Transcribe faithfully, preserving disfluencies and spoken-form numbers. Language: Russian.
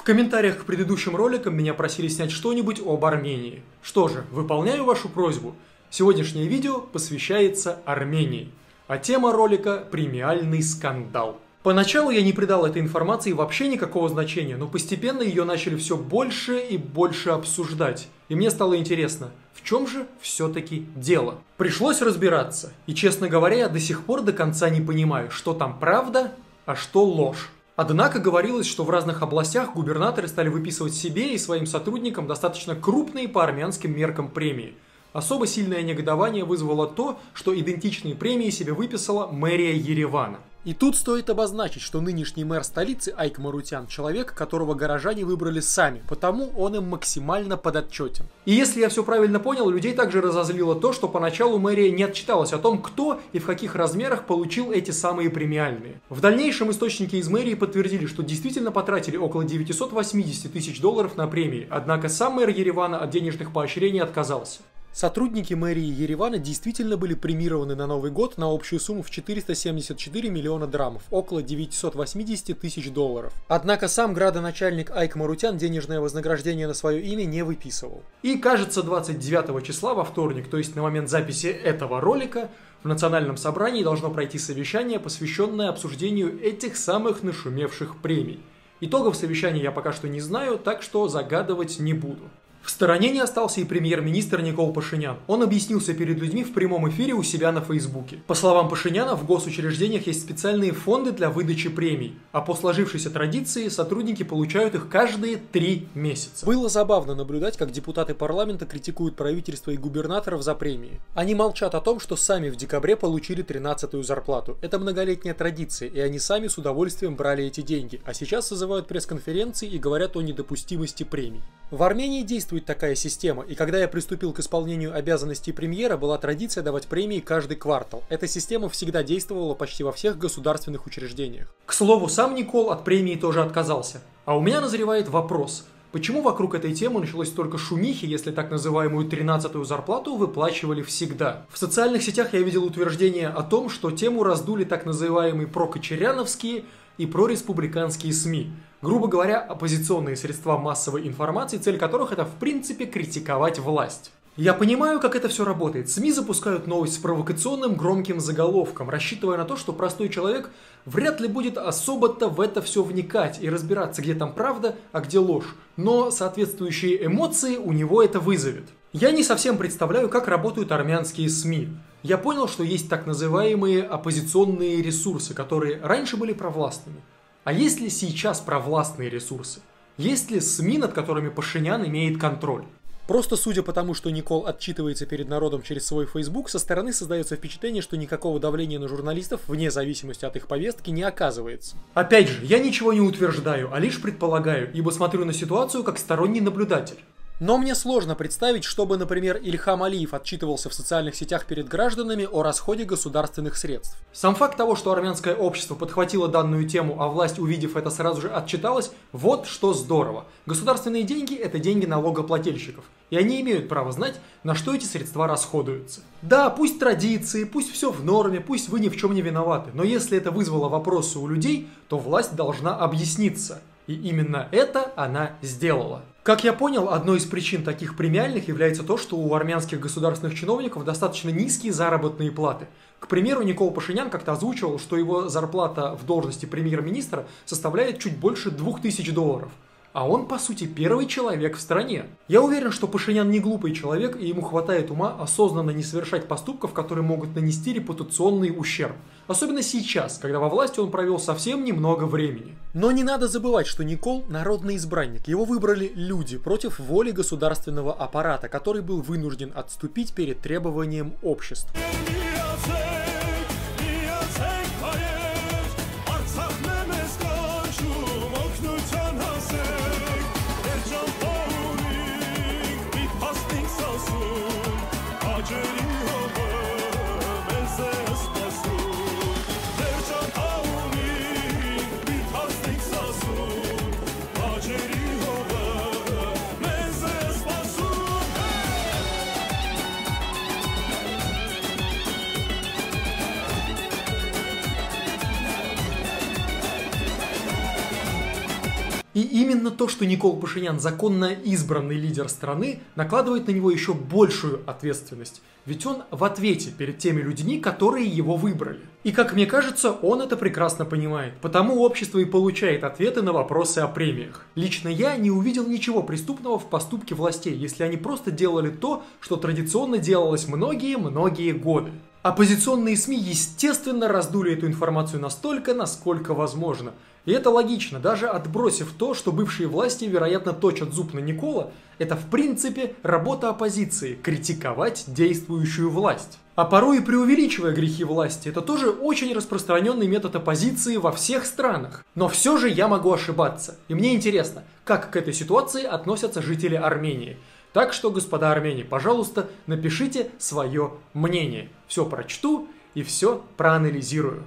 В комментариях к предыдущим роликам меня просили снять что-нибудь об Армении. Что же, выполняю вашу просьбу. Сегодняшнее видео посвящается Армении, а тема ролика – премиальный скандал. Поначалу я не придал этой информации вообще никакого значения, но постепенно ее начали все больше и больше обсуждать. И мне стало интересно, в чем же все-таки дело? Пришлось разбираться. И, честно говоря, я до сих пор до конца не понимаю, что там правда, а что ложь. Однако говорилось, что в разных областях губернаторы стали выписывать себе и своим сотрудникам достаточно крупные по армянским меркам премии. Особо сильное негодование вызвало то, что идентичные премии себе выписала мэрия Еревана. И тут стоит обозначить, что нынешний мэр столицы Айк Марутян – человек, которого горожане выбрали сами, потому он им максимально подотчетен. И если я все правильно понял, людей также разозлило то, что поначалу мэрия не отчиталась о том, кто и в каких размерах получил эти самые премиальные. В дальнейшем источники из мэрии подтвердили, что действительно потратили около девятисот восьмидесяти тысяч долларов на премии, однако сам мэр Еревана от денежных поощрений отказался. Сотрудники мэрии Еревана действительно были премированы на Новый год на общую сумму в четыреста семьдесят четыре миллиона драмов, около девятисот восьмидесяти тысяч долларов. Однако сам градоначальник Айк Марутян денежное вознаграждение на свое имя не выписывал. И, кажется, двадцать девятого числа во вторник, то есть на момент записи этого ролика, в Национальном собрании должно пройти совещание, посвященное обсуждению этих самых нашумевших премий. Итогов совещания я пока что не знаю, так что загадывать не буду. В стороне не остался и премьер-министр Никол Пашинян. Он объяснился перед людьми в прямом эфире у себя на Фейсбуке. По словам Пашиняна, в госучреждениях есть специальные фонды для выдачи премий, а по сложившейся традиции сотрудники получают их каждые три месяца. Было забавно наблюдать, как депутаты парламента критикуют правительство и губернаторов за премии. Они молчат о том, что сами в декабре получили тринадцатую зарплату. Это многолетняя традиция, и они сами с удовольствием брали эти деньги, а сейчас созывают пресс-конференции и говорят о недопустимости премий. В Армении действует такая система, и когда я приступил к исполнению обязанностей премьера, была традиция давать премии каждый квартал. Эта система всегда действовала почти во всех государственных учреждениях. К слову, сам Никол от премии тоже отказался. А у меня назревает вопрос, почему вокруг этой темы началось столько шумихи, если так называемую тринадцатую зарплату выплачивали всегда? В социальных сетях я видел утверждение о том, что тему раздули так называемые прокочеряновские и прореспубликанские СМИ. Грубо говоря, оппозиционные средства массовой информации, цель которых это в принципе критиковать власть. Я понимаю, как это все работает. СМИ запускают новость с провокационным громким заголовком, рассчитывая на то, что простой человек вряд ли будет особо-то в это все вникать и разбираться, где там правда, а где ложь. Но соответствующие эмоции у него это вызовет. Я не совсем представляю, как работают армянские СМИ. Я понял, что есть так называемые оппозиционные ресурсы, которые раньше были провластными. А есть ли сейчас провластные ресурсы? Есть ли СМИ, над которыми Пашинян имеет контроль? Просто судя по тому, что Никол отчитывается перед народом через свой Facebook, со стороны создается впечатление, что никакого давления на журналистов, вне зависимости от их повестки, не оказывается. Опять же, я ничего не утверждаю, а лишь предполагаю, ибо смотрю на ситуацию как сторонний наблюдатель. Но мне сложно представить, чтобы, например, Ильхам Алиев отчитывался в социальных сетях перед гражданами о расходе государственных средств. Сам факт того, что армянское общество подхватило данную тему, а власть, увидев это, сразу же отчиталась, вот что здорово. Государственные деньги – это деньги налогоплательщиков, и они имеют право знать, на что эти средства расходуются. Да, пусть традиции, пусть все в норме, пусть вы ни в чем не виноваты, но если это вызвало вопросы у людей, то власть должна объясниться. И именно это она сделала. Как я понял, одной из причин таких премиальных является то, что у армянских государственных чиновников достаточно низкие заработные платы. К примеру, Никол Пашинян как-то озвучивал, что его зарплата в должности премьер-министра составляет чуть больше двух тысяч долларов. А он, по сути, первый человек в стране. Я уверен, что Пашинян не глупый человек, и ему хватает ума осознанно не совершать поступков, которые могут нанести репутационный ущерб. Особенно сейчас, когда во власти он провел совсем немного времени. Но не надо забывать, что Никол – народный избранник. Его выбрали люди против воли государственного аппарата, который был вынужден отступить перед требованием общества. И именно то, что Никол Пашинян законно избранный лидер страны, накладывает на него еще большую ответственность. Ведь он в ответе перед теми людьми, которые его выбрали. И, как мне кажется, он это прекрасно понимает. Потому общество и получает ответы на вопросы о премиях. Лично я не увидел ничего преступного в поступке властей, если они просто делали то, что традиционно делалось многие-многие годы. Оппозиционные СМИ, естественно, раздули эту информацию настолько, насколько возможно. И это логично, даже отбросив то, что бывшие власти, вероятно, точат зуб на Никола, это в принципе работа оппозиции – критиковать действующую власть. А порой и преувеличивая грехи власти, это тоже очень распространенный метод оппозиции во всех странах. Но все же я могу ошибаться, и мне интересно, как к этой ситуации относятся жители Армении. Так что, господа армяне, пожалуйста, напишите свое мнение. Все прочту и все проанализирую.